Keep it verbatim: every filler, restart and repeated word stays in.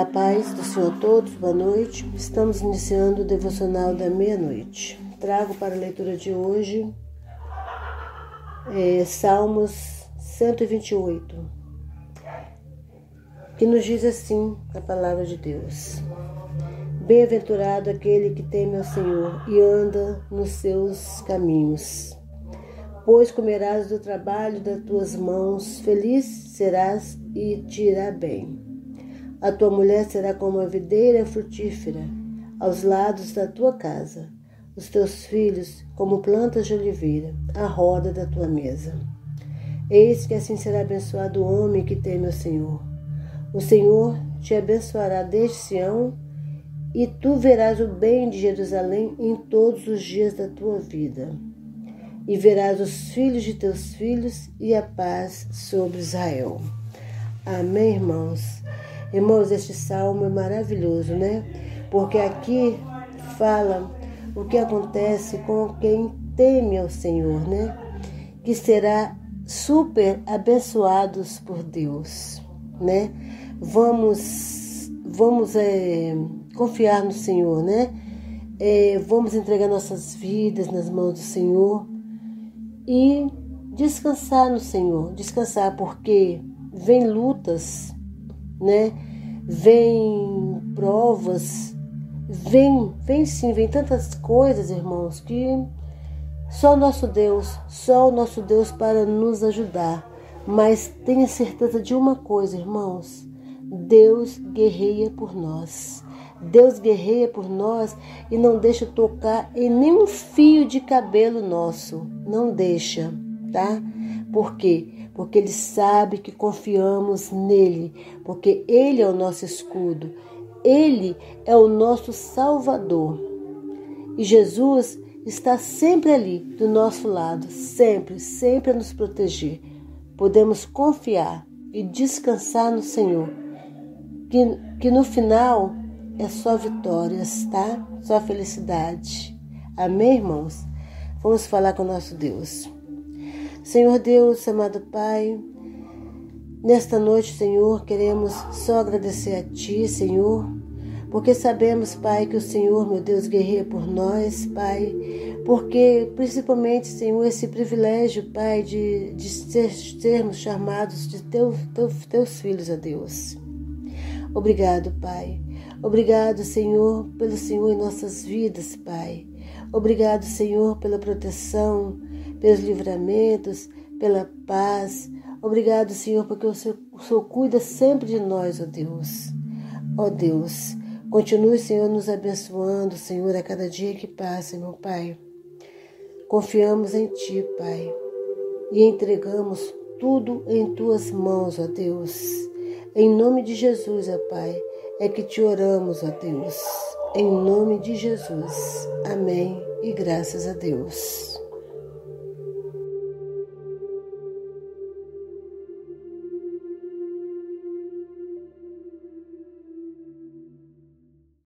A paz do Senhor a todos, boa noite. Estamos iniciando o Devocional da Meia Noite. Trago para a leitura de hoje é, Salmos cento e vinte e oito, que nos diz assim a palavra de Deus. Bem-aventurado aquele que teme ao Senhor e anda nos seus caminhos. Pois comerás do trabalho das tuas mãos, feliz serás e te irá bem. A tua mulher será como a videira frutífera, aos lados da tua casa. Os teus filhos como plantas de oliveira, à roda da tua mesa. Eis que assim será abençoado o homem que teme ao Senhor. O Senhor te abençoará desde Sião, e tu verás o bem de Jerusalém em todos os dias da tua vida. E verás os filhos de teus filhos e a paz sobre Israel. Amém, irmãos? Irmãos, este salmo é maravilhoso, né? Porque aqui fala o que acontece com quem teme ao Senhor, né? Que será super abençoados por Deus, né? Vamos, vamos é, confiar no Senhor, né? É, vamos entregar nossas vidas nas mãos do Senhor e descansar no Senhor. Descansar porque vem lutas, né? Vem provas, vem, vem sim, vem tantas coisas, irmãos, que só o nosso Deus, só o nosso Deus para nos ajudar. Mas tenha certeza de uma coisa, irmãos, Deus guerreia por nós. Deus guerreia por nós e não deixa tocar em nenhum fio de cabelo nosso, não deixa, tá? Por quê? Porque Ele sabe que confiamos nele, porque Ele é o nosso escudo, Ele é o nosso Salvador. E Jesus está sempre ali, do nosso lado, sempre, sempre a nos proteger. Podemos confiar e descansar no Senhor, que, que no final é só vitórias, tá? Só felicidade. Amém, irmãos? Vamos falar com o nosso Deus. Senhor Deus, amado Pai, nesta noite, Senhor, queremos só agradecer a Ti, Senhor, porque sabemos, Pai, que o Senhor, meu Deus, guerreia por nós, Pai, porque principalmente, Senhor, esse privilégio, Pai, de, de ser, sermos chamados de teu, teu, Teus filhos, a Deus. Obrigado, Pai. Obrigado, Senhor, pelo Senhor em nossas vidas, Pai. Obrigado, Senhor, pela proteção, pelos livramentos, pela paz. Obrigado, Senhor, porque o Senhor, o Senhor cuida sempre de nós, ó Deus. Ó Deus, continue, Senhor, nos abençoando, Senhor, a cada dia que passa, meu Pai. Confiamos em Ti, Pai, e entregamos tudo em Tuas mãos, ó Deus. Em nome de Jesus, ó Pai, é que Te oramos, ó Deus. Em nome de Jesus. Amém e graças a Deus.